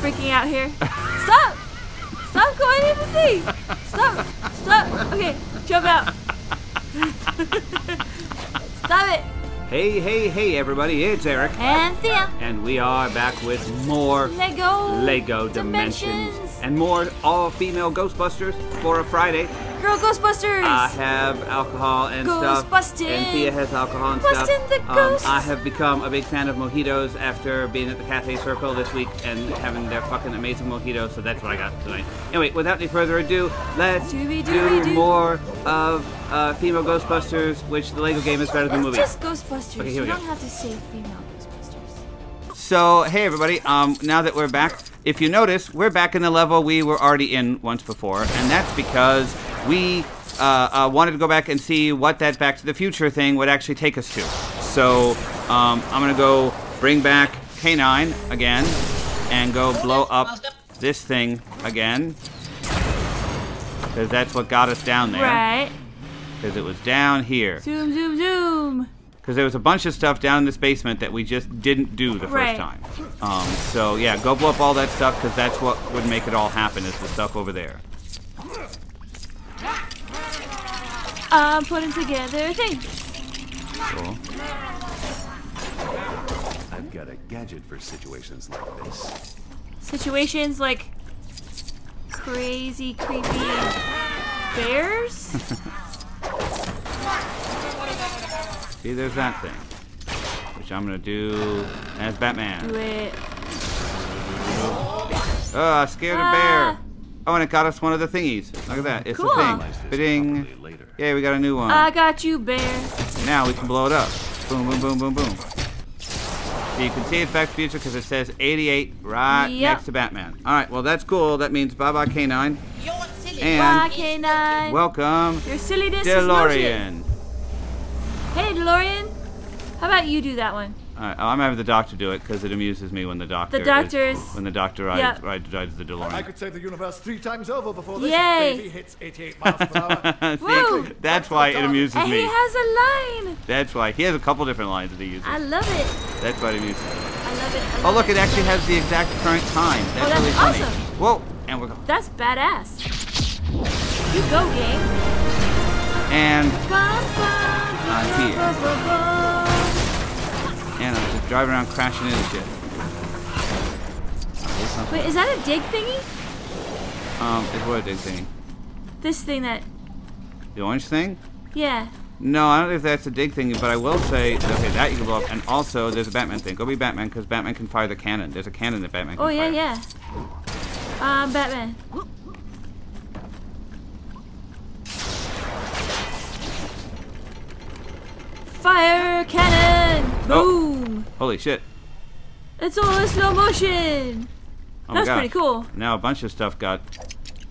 Freaking out here. Stop! Stop going in the sea! Stop! Stop! Okay, jump out. Stop it! Hey, hey, hey, everybody, it's Erik. And Thea. And we are back with more Lego Dimensions. And more all-female Ghostbusters for a Friday. Girl Ghostbusters! I have alcohol and stuff. Ghostbusting! And Thea has alcohol and stuff. The ghosts. I have become a big fan of mojitos after being at the Cafe Circle this week and having their fucking amazing mojitos, so that's what I got tonight. Anyway, without any further ado, let's do more of female Ghostbusters, which the Lego game is better than the movie. Just Ghostbusters. Okay, here we go. You don't have to say female Ghostbusters. So, hey everybody, now that we're back, if you notice, we're back in the level we were already in once before, and that's because we wanted to go back and see what that Back to the Future thing would actually take us to. So, I'm gonna go bring back K9 again, and go blow up this thing again. Because that's what got us down there. Right. Because it was down here. Zoom, zoom, zoom. Because there was a bunch of stuff down in this basement that we just didn't do the first time. So yeah, go blow up all that stuff because that's what would make it all happen is the stuff over there. I'm putting together things. Cool. I've got a gadget for situations like this. Situations like crazy, creepy bears? See, there's that thing, which I'm gonna do as Batman. Do it. Oh, I scared a bear. Oh, and it got us one of the thingies. Look at that. It's cool. A thing. Ba-ding. Yeah, we got a new one. I got you, bear. Now we can blow it up. Boom, boom, boom, boom, boom. So you can see it's Back to the Future because it says 88 right next to Batman. All right, well, that's cool. That means bye-bye, K9. You're silly. And K9. Welcome, your silliness DeLorean. Is hey, DeLorean, how about you do that one? All right, I'm having the doctor do it because it amuses me when the doctor. When the doctor rides the DeLorean. I could save the universe 3 times over before this baby hits 88 miles per hour. See, that's why it amuses me. And he has a line. That's why he has a couple different lines that he uses. I love it. That's why it amuses me. I love it. I love it actually has the exact current time. That's, really funny. Awesome. Whoa, and we're going. That's badass. You go, gang. And. Bum, bum. I'm here. And I'm just driving around crashing into shit. Wait, is that a dig thingy? It's what a dig thingy? This thing that... The orange thing? Yeah. No, I don't know if that's a dig thingy, but I will say... Okay, that you can blow up. And also, there's a Batman thing. Go be Batman, because Batman can fire the cannon. There's a cannon that Batman can fire. Oh, yeah, yeah. Batman. Fire cannon! Boom! Oh. Holy shit. It's all in slow motion! Oh that's pretty cool. Now a bunch of stuff got...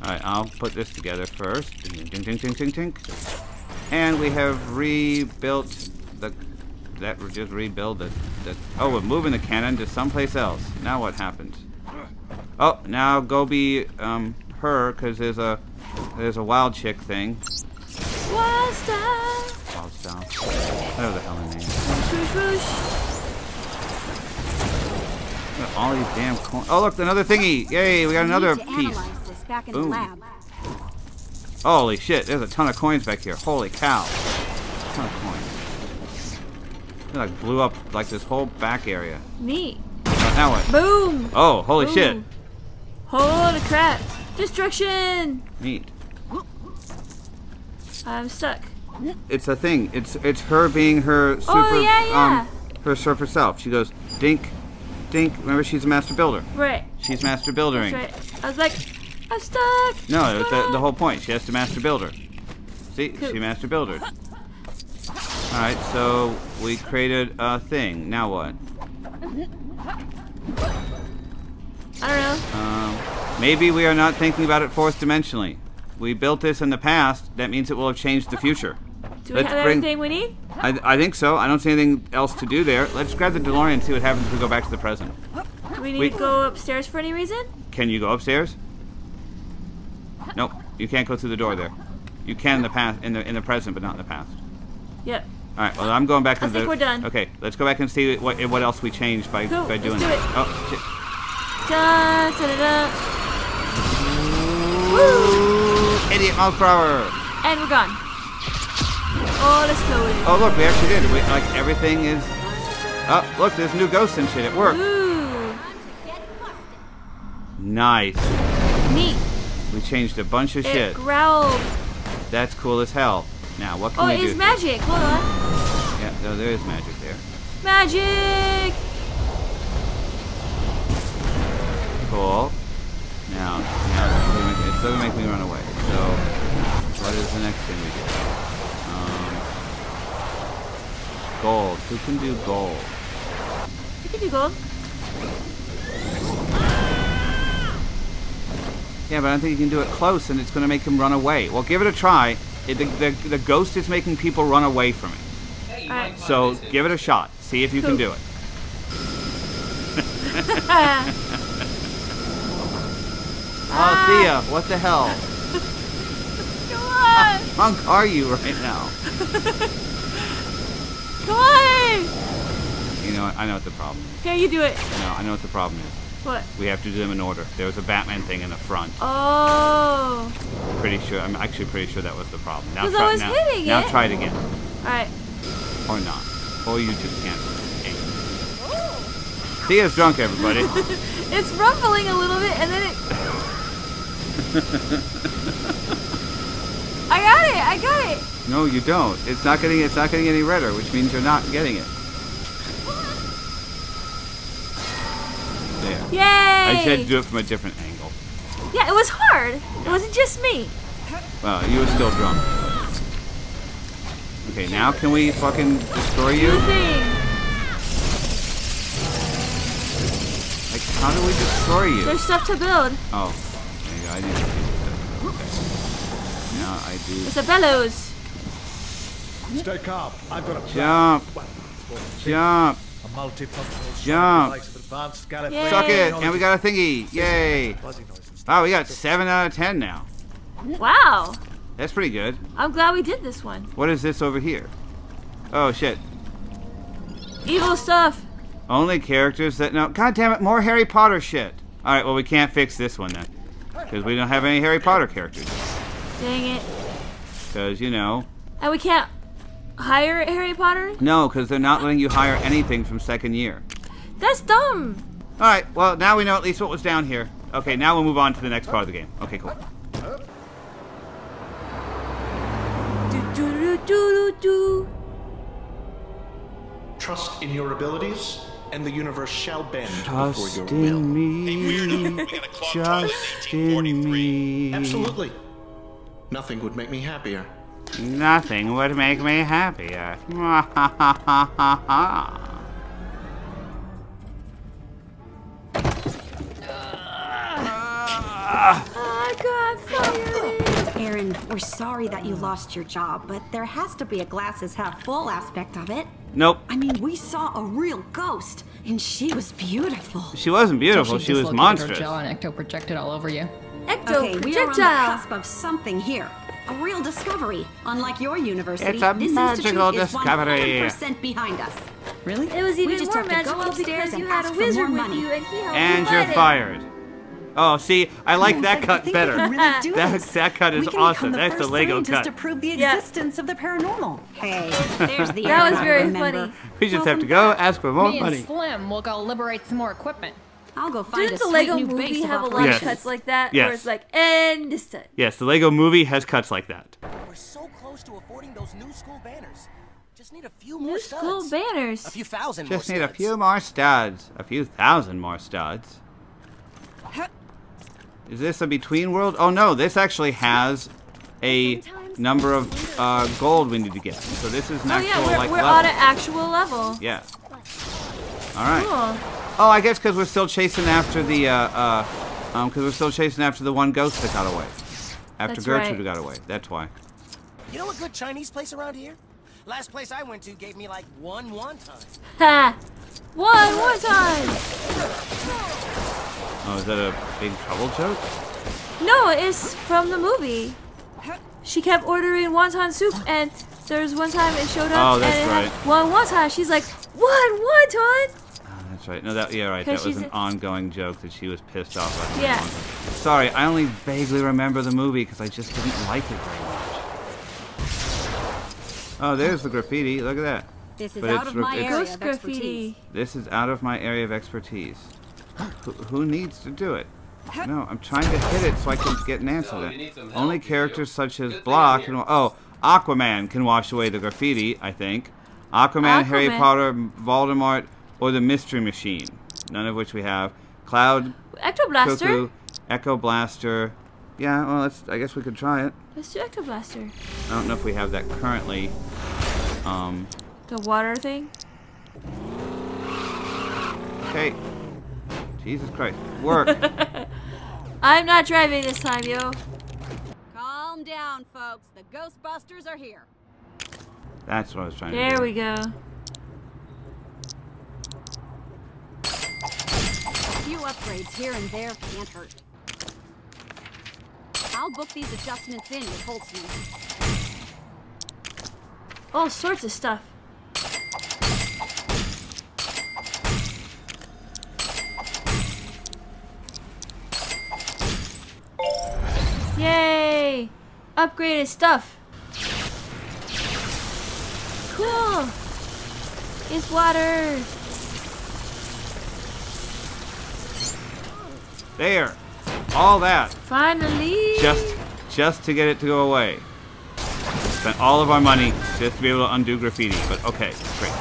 Alright, I'll put this together first. Tink, tink, tink, tink, tink. And we have rebuilt the... That just rebuild the... Oh, we're moving the cannon to someplace else. Now what happens? Oh, now go be her, because there's a wild chick thing. Wild style! Wild style. Whatever the hell her name is. Look at all these damn coins. Oh look, another thingy! Yay, we got another piece. Boom. Holy shit, there's a ton of coins back here. Holy cow. A ton of coins. It like blew up like this whole back area. Neat. Oh, now what? Boom! Oh, holy shit. Holy crap. Destruction! Neat. I'm stuck. It's a thing. It's her being her super her super self. She goes dink, dink. Remember, she's a master builder. Right. She's master buildering. That's right. I was like, I'm stuck. No, it's the whole point. She has to master builder. See, she master buildered. All right, so we created a thing. Now what? I don't know. Maybe we are not thinking about it fourth dimensionally. We built this in the past. That means it will have changed the future. Do we have everything we need? I think so. I don't see anything else to do there. Let's grab the DeLorean and see what happens if we go back to the present. Do we need to go upstairs for any reason? Can you go upstairs? Nope. You can't go through the door there. You can in the past, in the present, but not in the past. Yep. All right. Well, I'm going back to the. I think we're done. Okay. Let's go back and see what else we changed by doing it. Oh shit. da, da, da, da. Woo! 88 miles per hour. And we're gone. Oh, let's go in. Oh, look, we actually did. We, like, everything is... Oh, look, there's new ghosts and shit. It worked. Ooh. Nice. Neat. We changed a bunch of shit. It growled. That's cool as hell. Now, what can we do? Oh, it is magic. Hold on. Yeah, no, there is magic there. Magic! Cool. Now, it's going to make me run away, so... What is the next thing we do? Gold. Who can do gold? You can do gold. Yeah, but I don't think you can do it close, and it's going to make him run away. Well, give it a try. The ghost is making people run away from it. Right. So give it a shot. See if you can do it. Oh, Thea, what the hell? How drunk are you right now? Come on! You know what? I know what the problem is. Okay, you do it. No, I know what the problem is. What? We have to do them in order. There was a Batman thing in the front. Oh. Pretty sure. I'm actually pretty sure that was the problem. Because I was hitting it. Now try it again. All right. Or not. Or you just can't. Hey. Thea's drunk, everybody. It's rumbling a little bit, and then it... I got it! I got it! No, you don't. It's not getting any redder, which means you're not getting it. There. Yay! I said do it from a different angle. Yeah, it was hard. Yeah. It wasn't just me. Well, you were still drunk. Okay, now can we fucking destroy you? Like, how do we destroy you? There's stuff to build. Oh. There you go. I didn't. No, I do. It's a bellows. Stay calm. I've got a plan. Jump. A multifunctional jump. Suck it. And we got a thingy. Yay. Wow, we got 7 out of 10 now. Wow. That's pretty good. I'm glad we did this one. What is this over here? Oh, shit. Evil stuff. Only characters that know. God damn it, more Harry Potter shit. All right, well, we can't fix this one then. Because we don't have any Harry Potter characters. Dang it. Because, you know... And we can't hire Harry Potter? No, because they're not letting you hire anything from second year. That's dumb. All right, well, now we know at least what was down here. Okay, now we'll move on to the next part of the game. Okay, cool. Trust in your abilities, and the universe shall bend before your will. Me. Trust in me. Absolutely. Nothing would make me happier. Nothing would make me happier. God, Aaron, we're sorry that you lost your job, but there has to be a glasses half full aspect of it. Nope. I mean, we saw a real ghost, and she was beautiful. She wasn't beautiful. She was monstrous. Her jaw and ecto projected all over you. Okay, we are on the cusp of something here. A real discovery. Unlike your university, it's a this magical discovery. Is 100% behind us. Really? It was even more magical because you had a wizard with you and he helped and you you're fired. Oh, see, I like that cut better. Really that cut is awesome. That's the Lego cut. To prove the existence of the paranormal. Hey, there's the that was very funny. We just have to go ask for more money. Me and Slim will go liberate some more equipment. I'll go find Didn't the Lego movie have a lot of cuts like that? Yes. Where it's like, and this time. Yes, the Lego movie has cuts like that. We're so close to affording those new school banners. Just need a few more studs. New school banners. A few thousand more studs. Just need a few more studs. A few thousand more studs. Is this a between world? Oh no, this actually has a number of gold we need to get. So this is an actual level. Oh yeah, we're on an actual level. Yeah. All right. Cool. Oh, I guess because we're still chasing after the, because we're still chasing after the one ghost that got away. After That's Gertrude got away. That's why. You know a good Chinese place around here? Last place I went to gave me like one wonton. Ha! One wonton! Oh, is that a Big Trouble joke? No, it's from the movie. She kept ordering wonton soup, and there was one time it showed up, and it had one wonton. She's like, one wonton? That's right. No, that, yeah, right. That was an ongoing joke that she was pissed off about. Yeah. Sorry, I only vaguely remember the movie because I just didn't like it very much. Oh, there's the graffiti. Look at that. This is out of my area of expertise. This is out of my area of expertise. Who needs to do it? No, I'm trying to hit it so I can get an answer to it. Only characters such as Block and... Oh, Aquaman can wash away the graffiti, I think. Aquaman, Harry Potter, Voldemort, or the Mystery Machine. None of which we have. Cloud, Ecto Blaster. Cuckoo, Ecto Blaster. Yeah, well, let's, I guess we could try it. Let's do Ecto Blaster. I don't know if we have that currently. The water thing? Okay. Jesus Christ. Work. I'm not driving this time, yo. Calm down, folks. The Ghostbusters are here. That's what I was trying to do. There we go. A few upgrades here and there can't hurt. I'll book these adjustments in with Holtzman. All sorts of stuff. Yay! Upgraded stuff. Cool. It's water. There. All that. Finally. Just to get it to go away. Spent all of our money just to be able to undo graffiti. But okay, great.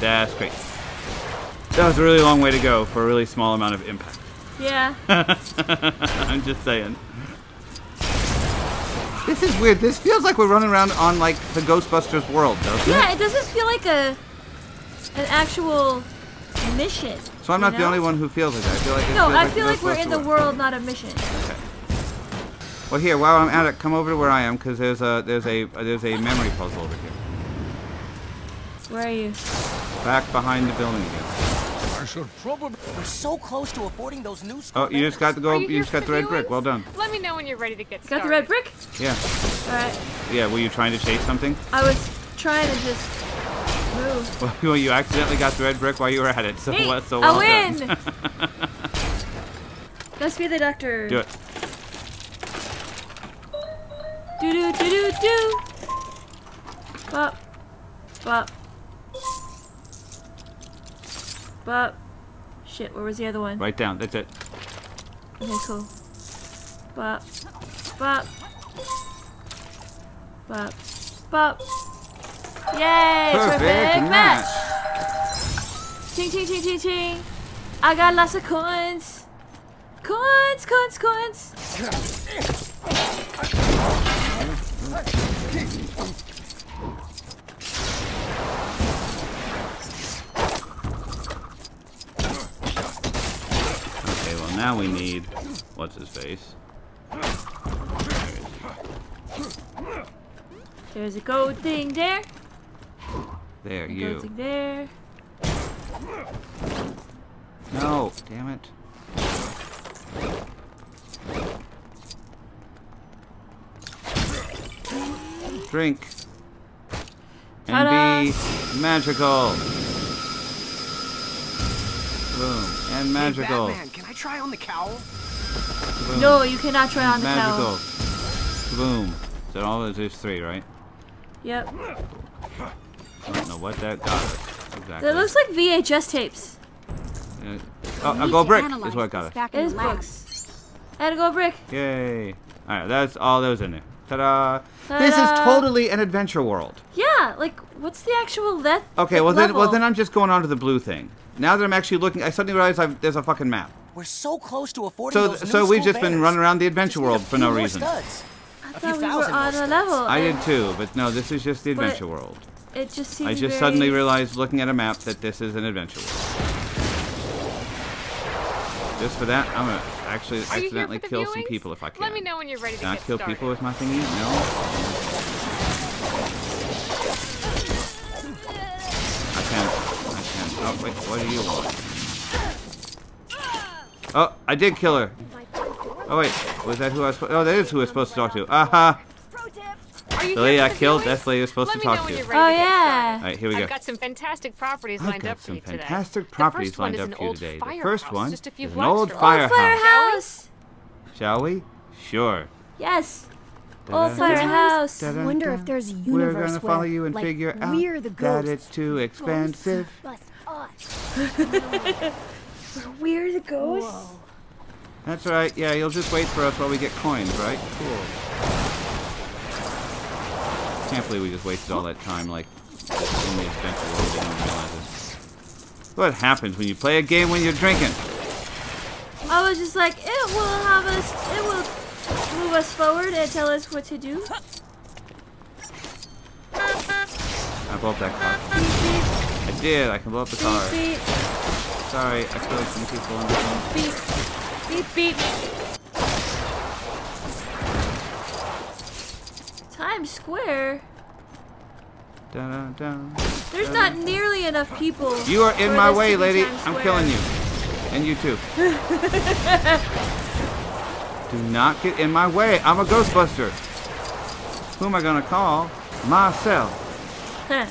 That's great. That was a really long way to go for a really small amount of impact. Yeah. I'm just saying. This is weird. This feels like we're running around on like the Ghostbusters world, doesn't it? Yeah, it doesn't feel like an actual mission. So I'm not the only one who feels like that. I feel like I feel like we're in the world, not a mission. Okay. Well, here, while I'm at it, come over to where I am, because there's a memory puzzle over here. Where are you? Back behind the building again. We're so close to affording those new school. Oh, you just got to go. You just got the red brick. Well done. Let me know when you're ready to get started. Got the red brick? Yeah. All right. Yeah. Were you trying to chase something? I was trying to just move. Well, you accidentally got the red brick while you were at it. So hey, well I win. Done. Let's be the doctor. Do it. Do do do do do. Bop. Bop. Bop. Shit, where was the other one? Right down, that's it. Okay, cool. Bop. Bop. Bop. Bop. Yay! Perfect match! Ching, ching, ching, ching, ching. I got lots of coins. Coins, coins, coins. Now we need what's his face. There's a gold thing there. There a you. Gold thing there. No, damn it. Drink. And be magical. Boom. And magical. Try on the cowl? Boom. No, you cannot try on the cowl. Magical. Boom. So all of those three, right? Yep. I don't know what that got. Exactly. That looks like VHS tapes. Oh, a gold brick is what I got. It is bricks. And a gold brick. Yay. Alright, that's all those in there. Ta-da! This is totally an adventure world. Yeah, like, what's the actual okay, well level? Well then I'm just going on to the blue thing. Now that I'm actually looking, I suddenly realize there's a fucking map. We're so close to affording those new we've just been running around the adventure world for no reason. Studs. I thought we were on a level. I did too, but no, this is just the adventure world. It just seems I just suddenly realized, looking at a map, that this is an adventure world. Just for that, I'm going to actually accidentally kill some people if I can. Let me know when you're ready to get started. Can I kill people with my thingy? No. I can't. I can't. Oh, wait. What do you want? Oh, I did kill her. Oh, wait. Was that who I was supposed to talk to? Aha. The lady I killed, that's the lady you're supposed to talk to. Oh, yeah. All right, here we go. I've got some fantastic properties lined up for you today. The first one is an old firehouse. Shall we? Sure. Yes. Old firehouse. I wonder if there's a universe where we're gonna follow you and figure out that it's too expensive. We're the ghosts. That's right. Yeah, you'll just wait for us while we get coins, right? Cool. Can't believe we just wasted all that time, like, in the adventure world. Didn't even realize it. What happens when you play a game when you're drinking? I was just like, it will have us. It will move us forward and tell us what to do. I blew up that car. I did. I can blow up the car. Sorry, I feel like some people on the phone. Beep, beep. Times Square? Dun, dun, dun. There's not nearly enough people. You are in my way, lady. I'm killing you. And you too. Do not get in my way. I'm a Ghostbuster. Who am I going to call? Myself. Huh.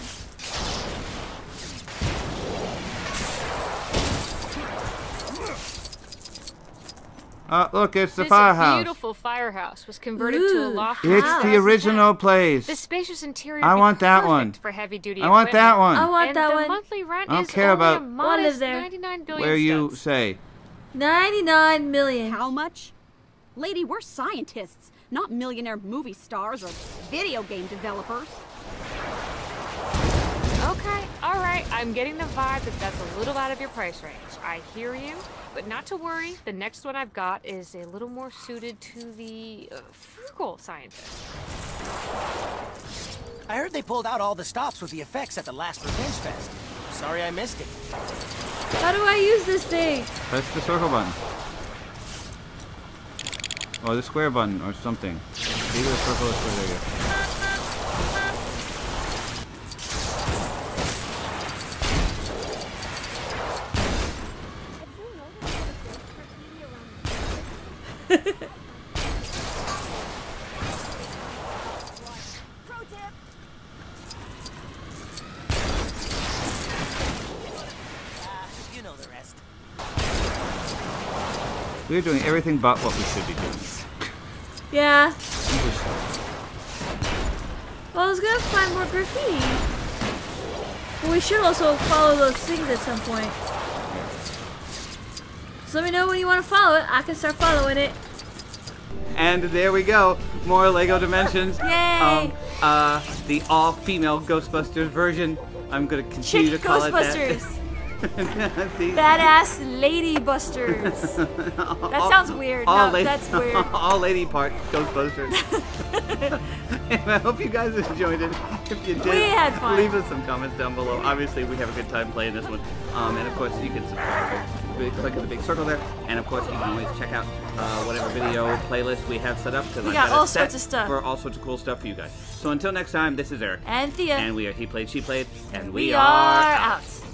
Look, it's the firehouse. This beautiful firehouse was converted to a loft. It's the original place. The spacious interior. I want that one. For heavy duty equipment. I want that one. I want that one. Monthly rent is only a modest 99 billion. Where you say 99 million. How much? Lady, we're scientists, not millionaire movie stars or video game developers. Okay, all right. I'm getting the vibe that that's a little out of your price range. I hear you, but not to worry. The next one I've got is a little more suited to the frugal scientist. I heard they pulled out all the stops with the effects at the last Revenge Fest. Sorry I missed it. How do I use this thing? Press the circle button. Or the square button or something. Either the circle or square. There you go. We're doing everything but what we should be doing. Yeah. Well, I was gonna find more graffiti. But we should also follow those things at some point. So let me know when you want to follow it. I can start following it. And there we go. More Lego Dimensions. Yay! The all-female Ghostbusters version. I'm gonna continue to call it that. Badass Lady Busters. That sounds weird. No, lady, that's weird. All lady part Ghostbusters. And I hope you guys enjoyed it. If you did, we had fun. Leave us some comments down below. Obviously, we have a good time playing this one. And of course, you can subscribe. Click on the big circle there. And of course, you can always check out whatever video playlist we have set up. We got all sorts of stuff. For all sorts of cool stuff for you guys. So until next time, this is Erik. And Thea. And we are He Played, She Played. And we are out.